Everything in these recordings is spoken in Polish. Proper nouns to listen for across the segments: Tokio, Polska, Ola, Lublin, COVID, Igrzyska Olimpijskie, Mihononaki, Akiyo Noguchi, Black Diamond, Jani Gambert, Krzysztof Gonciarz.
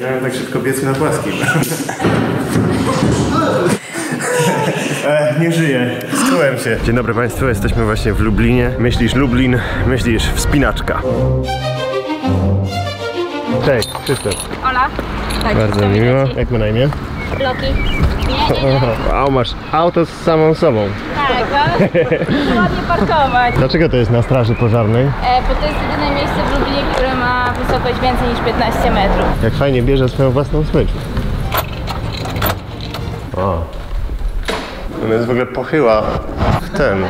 Ja miałem tak szybko biec na płaskim. Nie żyję, skułem się. Dzień dobry Państwu, jesteśmy właśnie w Lublinie. Myślisz Lublin, myślisz wspinaczka. Cześć, Krzysztof. Ola. Tak, bardzo mi miło. Jak ma na imię? Loki. A masz auto z samą sobą. Tak, no, ładnie parkować. Dlaczego to jest na straży pożarnej? Bo to jest jedyne miejsce w Lublinie, które ma wysokość więcej niż 15 metrów. Jak fajnie bierze swoją własną smycz. O. Ona jest w ogóle pochyła w ten.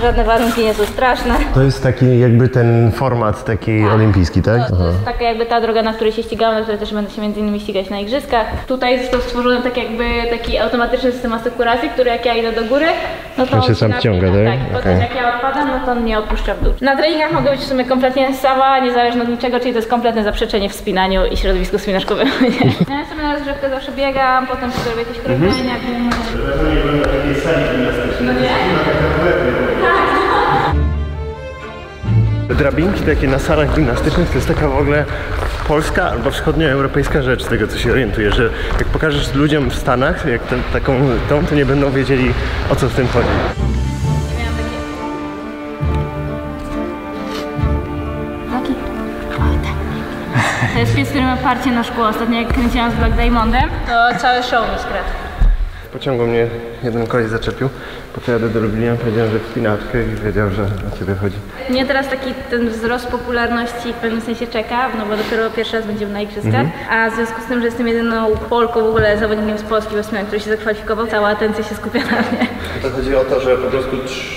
Żadne warunki nie są straszne. To jest taki jakby ten format taki olimpijski, tak? To jest taka jakby ta droga, na której się ścigamy, na której też będę się między innymi ścigać na igrzyskach. Tutaj został stworzony tak jakby taki automatyczny system asykuracji, który jak ja idę do góry, no to on się sam wciąga, tak? Tak, potem jak ja odpadam, no to on mnie opuszcza w dół. Na treningach mogę być w sumie kompletnie sama, niezależna od niczego, czyli to jest kompletne zaprzeczenie wspinaniu i środowisku wspinaczkowym. Ja sobie na rozgrzewkę zawsze biegam, potem sobie robię jakieś kręgania. No nie? Drabinki takie na salach gimnastycznych to jest taka w ogóle polska albo wschodnioeuropejska rzecz, z tego co się orientuję, że jak pokażesz ludziom w Stanach, jak taką tą, to nie będą wiedzieli, o co w tym chodzi. To jest pies, który ma parcie na szkło. Ostatnio jak kręciłam z Black Diamondem, to całe show mi skradł. W pociągu mnie jeden koleś zaczepił, po co jadę do Lublina, powiedziałem, że wspinaczkę i wiedział, że o ciebie chodzi. Mnie teraz taki ten wzrost popularności w pewnym sensie czeka, no bo dopiero pierwszy raz będziemy na igrzyskach, a w związku z tym, że jestem jedyną Polką w ogóle zawodnikiem z Polski ósmej, który się zakwalifikował, cała atencja się skupia na mnie. To chodzi o to, że po prostu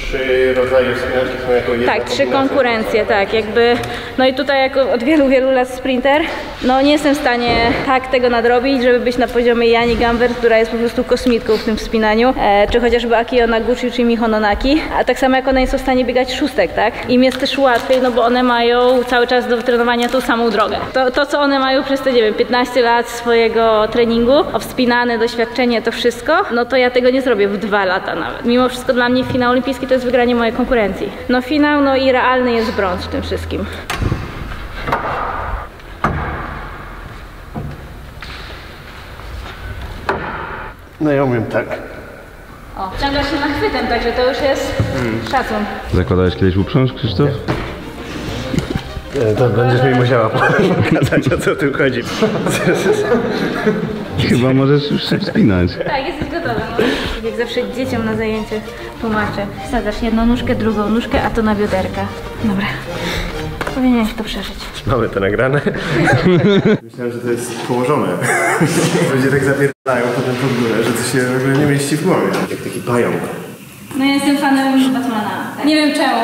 3 rodzaje wspinaczki są jako jedna. Tak, 3 konkurencje, tak, jakby, no i tutaj jako od wielu, wielu lat sprinter, no nie jestem w stanie tak tego nadrobić, żeby być na poziomie Jani Gambert, która jest po prostu kosmitką w tym wspinaniu, czy chociażby Akiyo Noguchi czy Mihononaki, a tak samo jak one nie są w stanie biegać szóstek, tak? Im jest też łatwiej, no bo one mają cały czas do trenowania tą samą drogę. To co one mają przez te, nie wiem, 15 lat swojego treningu, wspinane doświadczenie, to wszystko, no to ja tego nie zrobię w 2 lata nawet. Mimo wszystko dla mnie finał olimpijski to jest wygranie mojej konkurencji. No finał, no i realny jest brąz w tym wszystkim. No ja umiem tak. O, ciągle się nachwytem, także to już jest szacun. Zakładałeś kiedyś uprząż, Krzysztof? Nie, to będziesz mi musiała pokazać, o co tu chodzi. Chyba możesz już się wspinać. Tak, jesteś gotowa. Jak zawsze dzieciom na zajęciach tłumaczę. Wsadzasz jedną nóżkę, drugą nóżkę, a to na bioderka. Dobra. Powinieneś to przeżyć. Mamy to nagrane. Myślałem, że to jest położone. Ludzie tak zapierdalają potem pod górę, że to się w ogóle nie mieści w głowie. Jak taki pająk. No ja jestem fanem Batmana. Tak? Nie wiem czemu.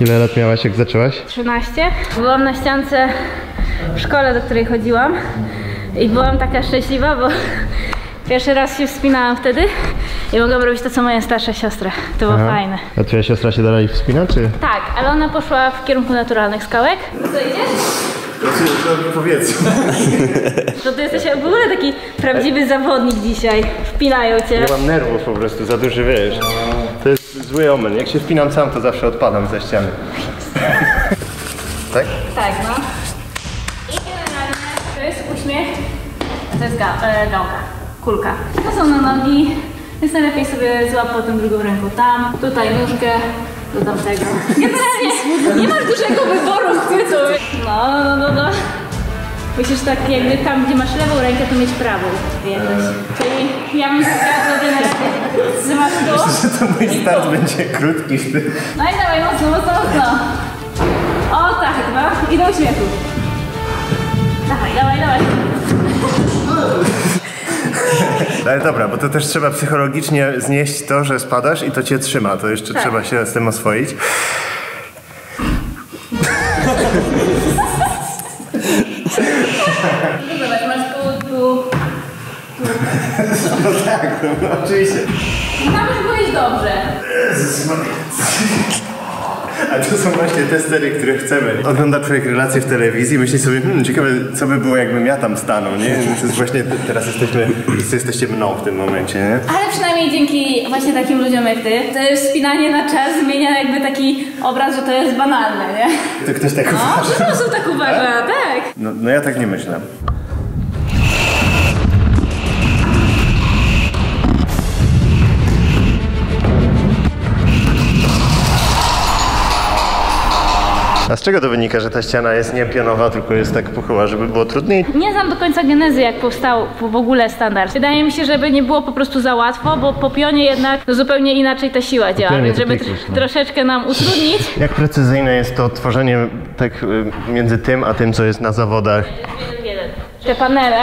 Ile lat miałaś, jak zaczęłaś? 13. Byłam na ściance w szkole, do której chodziłam. I byłam taka szczęśliwa, bo pierwszy raz się wspinałam wtedy i mogłam robić to, co moja starsza siostra. To było fajne. A twoja siostra się dalej wspina, czy? Tak, ale ona poszła w kierunku naturalnych skałek. Co, idziesz? To ty jesteś w ogóle taki prawdziwy zawodnik dzisiaj. Wpinają cię. Ja mam nerwów po prostu, za duży, wiesz. To jest zły omen. Jak się wpinam sam, to zawsze odpadam ze ściany. Tak? Tak, no. Uśmiech, to jest gałka, kulka. To są na nogi, więc najlepiej sobie złapał tą drugą ręką tam, tutaj nóżkę, do tamtego. Nie masz dużego wyboru, chwytu. No. Musisz tak jakby tam, gdzie masz lewą rękę, to mieć prawą. Czyli ja bym zgadzał generalnie, że masz dół. Myślę, że to mój start będzie krótki. No i dawaj, mocno. O tak, chyba. I do uśmiechu. Dawaj. Ale dobra, bo to też trzeba psychologicznie znieść to, że spadasz i to cię trzyma. To jeszcze tak. Trzeba się z tym oswoić. Zobacz, masz tu. No tak, no oczywiście. Tam już byłeś dobrze. Jezus, A to są właśnie te sceny, które chcemy. Ogląda człowiek relacje w telewizji, myśli sobie, ciekawe co by było, jakbym ja tam stanął, nie? To jest właśnie, teraz jesteście mną w tym momencie, nie? Ale przynajmniej dzięki właśnie takim ludziom jak ty, to wspinanie na czas zmienia jakby taki obraz, że to jest banalne, nie? To ktoś tak uważa? No, dużo osób tak uważa, tak. No ja tak nie myślę. A z czego to wynika, że ta ściana jest nie pionowa, tylko jest tak pochyła, żeby było trudniej? Nie znam do końca genezy, jak powstał w ogóle standard. Wydaje mi się, żeby nie było po prostu za łatwo, bo po pionie jednak zupełnie inaczej ta siła działa, więc żeby troszeczkę nam utrudnić. Jak precyzyjne jest to tworzenie tak między tym, a tym, co jest na zawodach? Te panele,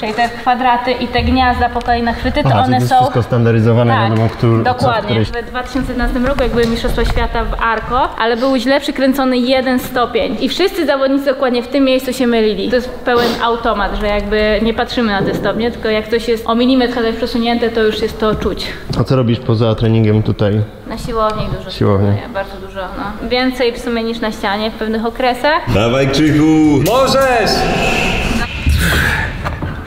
czyli te kwadraty i te gniazda po kolei na chwyty, to one są wszystko standaryzowane, tak, wiadomo, dokładnie. W 2011 roku, jak były Mistrzostwa Świata w Arco, ale był źle przykręcony jeden stopień i wszyscy zawodnicy dokładnie w tym miejscu się mylili. To jest pełen automat, że jakby nie patrzymy na te stopnie, tylko jak coś jest o milimetr chociaż przesunięte, to już jest to czuć. A co robisz poza treningiem tutaj? Na siłowni dużo. Siłownie. Bardzo dużo, no. Więcej w sumie niż na ścianie w pewnych okresach. Dawaj, Krzychu! Możesz!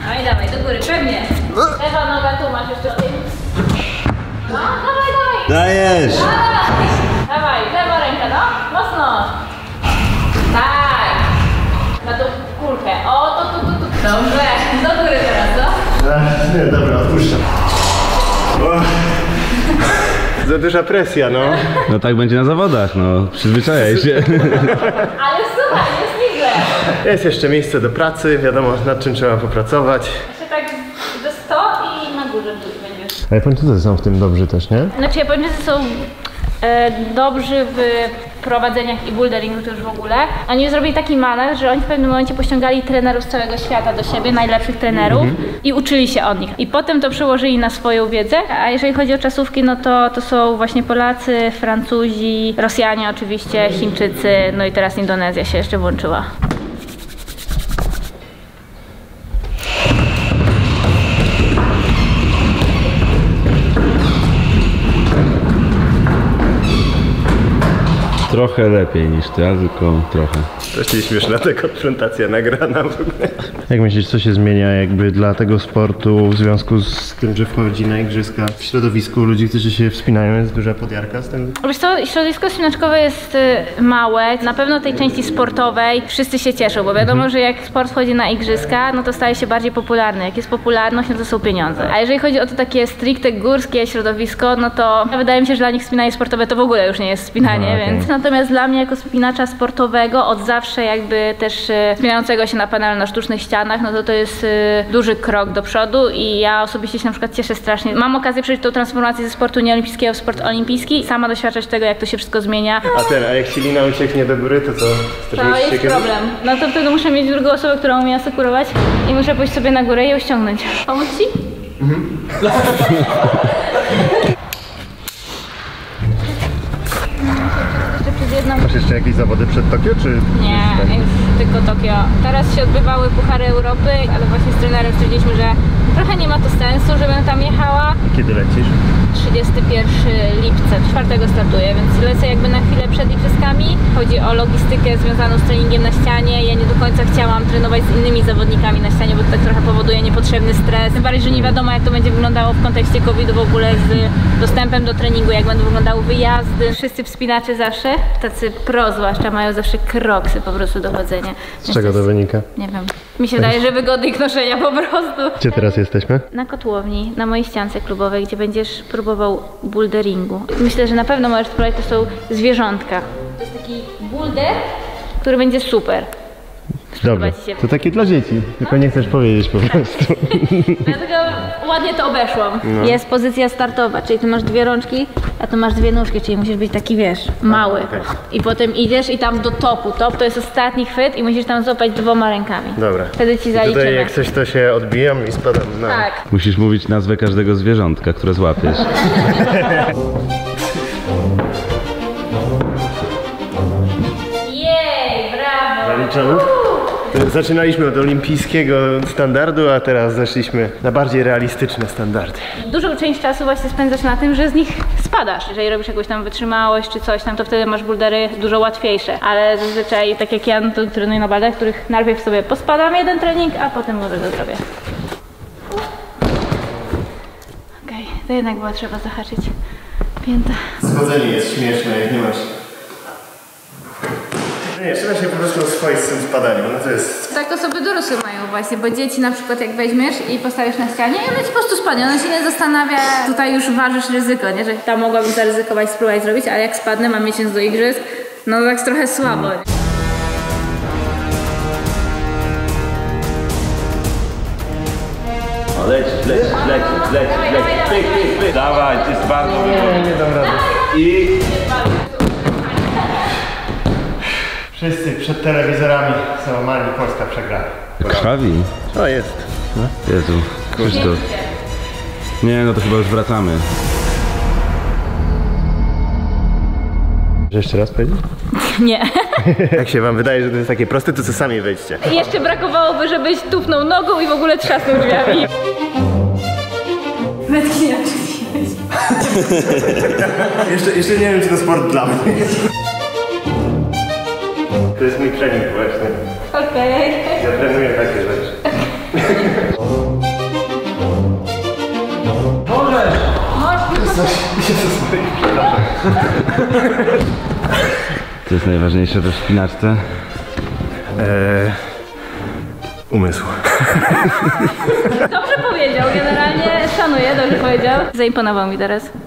No i dawaj, do góry, pewnie. Lewa noga, tu masz jeszcze ty. No, dawaj, dawaj. Dajesz. Dawaj, dawaj, lewa ręka, no. Mocno. Tak. Na tą kulkę. O, tu. Dobrze. Do góry teraz, no. Nie, dobra, odpuszczam. Za duża presja, no. No tak będzie na zawodach, no. Przyzwyczajaj się. Ale słuchaj, jest niezłe. Jest jeszcze miejsce do pracy, wiadomo, nad czym trzeba popracować. Jeszcze tak do 100 i na górze będziesz. A Japończycy są w tym dobrzy też, nie? Znaczy Japończycy są dobrzy w prowadzeniach i boulderingu to już w ogóle. Oni zrobili taki manewr, że oni w pewnym momencie pościągali trenerów z całego świata do siebie, najlepszych trenerów i uczyli się od nich. I potem to przełożyli na swoją wiedzę. A jeżeli chodzi o czasówki, no to są właśnie Polacy, Francuzi, Rosjanie oczywiście, Chińczycy, no i teraz Indonezja się jeszcze włączyła. Trochę lepiej niż ty, a tylko trochę. Strasznie śmieszna ta konfrontacja nagrana w ogóle. Jak myślisz, co się zmienia jakby dla tego sportu w związku z tym, że wchodzi na igrzyska? W środowisku ludzi, którzy się wspinają, jest duża podjarka z tym? Wiesz co, środowisko wspinaczkowe jest małe. Na pewno tej części sportowej wszyscy się cieszą, bo wiadomo, że jak sport wchodzi na igrzyska, no to staje się bardziej popularny. Jak jest popularność, no to są pieniądze. A jeżeli chodzi o to takie stricte górskie środowisko, no to wydaje mi się, że dla nich wspinanie sportowe to w ogóle już nie jest wspinanie, więc... Natomiast dla mnie jako spinacza sportowego od zawsze jakby też wspinającego się na panelu na sztucznych ścianach, no to jest duży krok do przodu i ja osobiście się na przykład cieszę strasznie. Mam okazję przeżyć tą transformację ze sportu nieolimpijskiego w sport olimpijski, sama doświadczać tego, jak to się wszystko zmienia. A jak silina ucieknie do góry, to co? To jest problem. No to wtedy muszę mieć drugą osobę, która umie asekurować i muszę pójść sobie na górę i ją ściągnąć. Pomóc ci? Masz jeszcze jakieś zawody przed Tokio, czy? Nie, jest tylko Tokio. Teraz się odbywały Puchary Europy, ale właśnie z trenerem stwierdziliśmy, że trochę nie ma to sensu, żebym tam jechała. Kiedy lecisz? 31 lipca, 4 startuję, więc lecę jakby na chwilę przed igrzyskami. Chodzi o logistykę związaną z treningiem na ścianie. Ja nie do końca chciałam trenować z innymi zawodnikami na ścianie, bo to tak trochę powoduje niepotrzebny stres. Tym bardziej, że nie wiadomo, jak to będzie wyglądało w kontekście COVID-u w ogóle z dostępem do treningu, jak będą wyglądały wyjazdy. Wszyscy wspinacze zawsze, tacy pro zwłaszcza, mają zawsze kroksy po prostu do chodzenia. Z czego to wynika? Nie wiem. Mi się wydaje, że wygody ich noszenia po prostu. Gdzie teraz jesteśmy? Na kotłowni, na mojej ściance klubowej, gdzie będziesz próbował boulderingu. Myślę, że na pewno możesz spróbować, to są zwierzątka. To jest taki boulder, który będzie super. Dobrze, to takie dla dzieci, tylko nie chcesz powiedzieć po prostu. Dlatego ładnie to obeszłam. No. Jest pozycja startowa, czyli ty masz dwie rączki, a tu masz dwie nóżki, czyli musisz być taki, wiesz, mały. Okay. I potem idziesz i tam do topu. Top to jest ostatni chwyt i musisz tam złapać dwoma rękami. Dobra. Wtedy ci zaliczymy. Tutaj jak coś, to się odbijam i spadam na... Tak. Musisz mówić nazwę każdego zwierzątka, które złapiesz. Jej, brawo! Zaliczamy? Zaczynaliśmy od olimpijskiego standardu, a teraz zeszliśmy na bardziej realistyczne standardy. Dużą część czasu właśnie spędzasz na tym, że z nich spadasz. Jeżeli robisz jakąś tam wytrzymałość czy coś tam, to wtedy masz buldery dużo łatwiejsze. Ale zazwyczaj, tak jak ja, to trenuję na barach, których najpierw sobie pospadam jeden trening, a potem może go zrobię. Okej, to jednak było trzeba zahaczyć pięta. Schodzenie jest śmieszne, jak nie masz. Nie, trzeba się po prostu oswoić z tym spadaniem, no to jest... Tak osoby dorosłe mają właśnie, bo dzieci na przykład jak weźmiesz i postawisz na ścianie i one ci po prostu spadnie, ona się nie zastanawia, tutaj już ważysz ryzyko, nie? Że tam mogłabym zaryzykować, spróbować zrobić, ale jak spadnę, mam miesiąc do igrzysk, no tak trochę słabo. O, lecisz, dawaj, to jest bardzo wygodnie. Nie dam rady. I... Wszyscy przed telewizorami są mani, Polska przegrana. Krwawi? O, jest. No? Jezu, Krzysztof. Nie, no to chyba już wracamy. Jeszcze raz powiedzieć? Nie. Jak się wam wydaje, że to jest takie proste, to co sami wejdźcie. Jeszcze brakowałoby, żebyś tupnął nogą i w ogóle trzasnął drzwiami. Metki jak jeszcze nie wiem, czy to sport dla mnie. To jest mój trening właśnie. Okej. Okay. Ja trenuję takie rzeczy. Możesz! Co jest najważniejsze we wspinaczce? Umysł. Dobrze powiedział, generalnie szanuję, dobrze powiedział. Zaimponował mi teraz.